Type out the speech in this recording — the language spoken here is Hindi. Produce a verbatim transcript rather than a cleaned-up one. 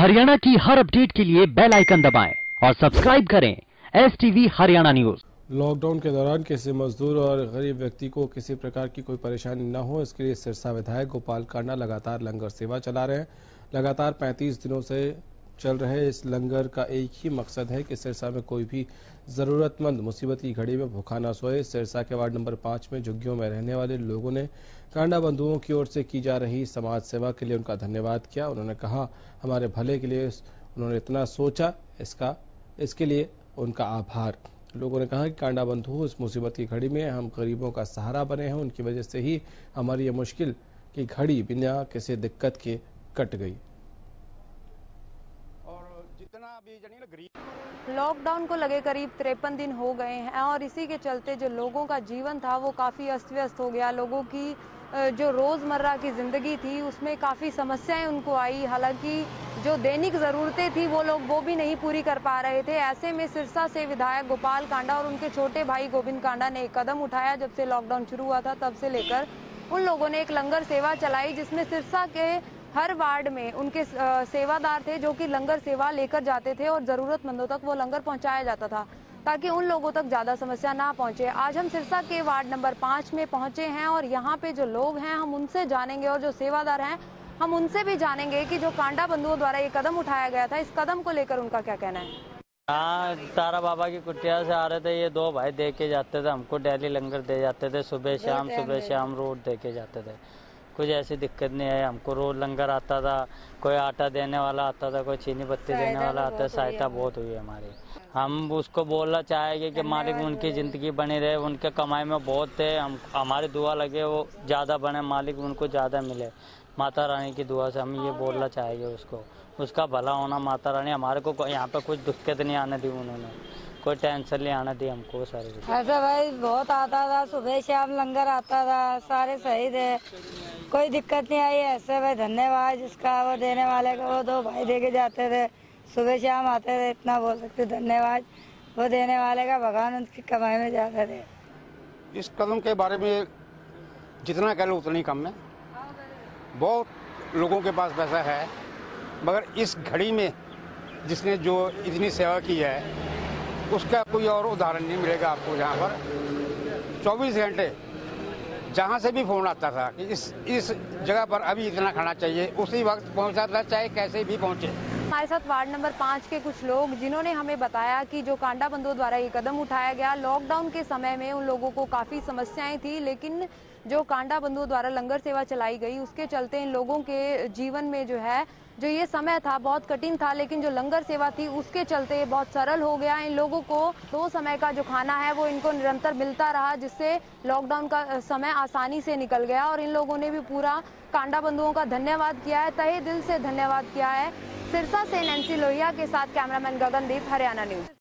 हरियाणा की हर अपडेट के लिए बेल आइकन दबाएं और सब्सक्राइब करें एसटीवी हरियाणा न्यूज। लॉकडाउन के दौरान किसी मजदूर और गरीब व्यक्ति को किसी प्रकार की कोई परेशानी न हो, इसके लिए सिरसा विधायक गोपाल कांडा लगातार लंगर सेवा चला रहे हैं। लगातार पैंतीस दिनों से चल रहे इस लंगर का एक ही मकसद है कि सिरसा में कोई भी ज़रूरतमंद मुसीबत की घड़ी में भूखा न सोए। सिरसा के वार्ड नंबर पाँच में झुग्गियों में रहने वाले लोगों ने कांडा बंधुओं की ओर से की जा रही समाज सेवा के लिए उनका धन्यवाद किया। उन्होंने कहा हमारे भले के लिए उन्होंने इतना सोचा, इसका इसके लिए उनका आभार। लोगों ने कहा कि कांडा बंधु इस मुसीबत की घड़ी में हम गरीबों का सहारा बने हैं, उनकी वजह से ही हमारी ये मुश्किल की घड़ी बिना किसी दिक्कत के कट गई। लॉकडाउन को लगे करीब तिरपन दिन हो गए हैं और इसी के चलते जो लोगों का जीवन था वो काफ़ी अस्त व्यस्त हो गया। लोगों की जो रोज़मर्रा की ज़िंदगी थी उसमें काफ़ी समस्याएं उनको आई। हालांकि जो दैनिक ज़रूरतें थी वो लोग वो भी नहीं पूरी कर पा रहे थे। ऐसे में सिरसा से विधायक गोपाल कांडा और उनके छोटे भाई गोविंद कांडा ने एक कदम उठाया। जब से लॉकडाउन शुरू हुआ था तब से लेकर उन लोगों ने एक लंगर सेवा चलाई, जिसमें सिरसा के हर वार्ड में उनके सेवादार थे जो कि लंगर सेवा लेकर जाते थे और ज़रूरतमंदों तक वो लंगर पहुंचाया जाता था ताकि उन लोगों तक ज़्यादा समस्या ना पहुंचे। आज हम सिरसा के वार्ड नंबर पाँच में पहुंचे हैं और यहाँ पे जो लोग हैं हम उनसे जानेंगे और जो सेवादार हैं हम उनसे भी जानेंगे कि जो कांडा बंधुओं द्वारा ये कदम उठाया गया था, इस कदम को लेकर उनका क्या कहना है। हाँ, तारा बाबा की कुटिया से आ रहे थे ये दो भाई, दे के जाते थे हमको, डेली लंगर दे जाते थे, सुबह शाम सुबह शाम रोड दे के जाते थे। कुछ ऐसी दिक्कत नहीं है, हमको रोज लंगर आता था, कोई आटा देने वाला आता था, कोई चीनी पत्ती देने वाला आता था। सहायता बहुत हुई है हमारी। हम उसको बोलना चाहेंगे कि मालिक उनकी ज़िंदगी बनी रहे, उनके कमाई में बहुत है, हम हमारी दुआ लगे वो ज़्यादा बने, मालिक उनको ज़्यादा मिले। माता रानी की दुआ से हम ये बोलना चाहेंगे उसको, उसका भला होना। माता रानी हमारे को यहाँ पर कुछ दिक्कत नहीं आने दी, उन्होंने कोई टेंशन नहीं आना दी हमको। सारे ऐसा भाई बहुत आता था, सुबह शाम लंगर आता था, सारे सही थे, कोई दिक्कत नहीं आई। ऐसे भाई धन्यवाद जिसका, वो देने वाले को, वो दो भाई दे के जाते थे, सुबह शाम आते थे, इतना बोल सकते धन्यवाद वो देने वाले का, भगवान उनकी कमाई में जाते थे। इस कदम के बारे में जितना कह लो उतना ही कम है। बहुत लोगों के पास पैसा है, मगर इस घड़ी में जिसने जो इतनी सेवा की है उसका कोई और उदाहरण नहीं मिलेगा आपको। जहाँ पर चौबीस घंटे जहाँ से भी फोन आता था कि इस इस जगह पर अभी इतना खाना चाहिए, उसी वक्त पहुँचा था, चाहे कैसे भी पहुँचे। हमारे साथ वार्ड नंबर पाँच के कुछ लोग जिन्होंने हमें बताया कि जो कांडा बंधुओं द्वारा ये कदम उठाया गया, लॉकडाउन के समय में उन लोगों को काफ़ी समस्याएं थी, लेकिन जो कांडा बंधुओं द्वारा लंगर सेवा चलाई गई उसके चलते इन लोगों के जीवन में जो है जो ये समय था बहुत कठिन था, लेकिन जो लंगर सेवा थी उसके चलते बहुत सरल हो गया। इन लोगों को दो समय का जो खाना है वो इनको निरंतर मिलता रहा, जिससे लॉकडाउन का समय आसानी से निकल गया। और इन लोगों ने भी पूरा कांडा बंधुओं का धन्यवाद किया है, तहे दिल से धन्यवाद किया है। सिरसा से एनसी लोहिया के साथ कैमरामैन गगनदीप, हरियाणा न्यूज।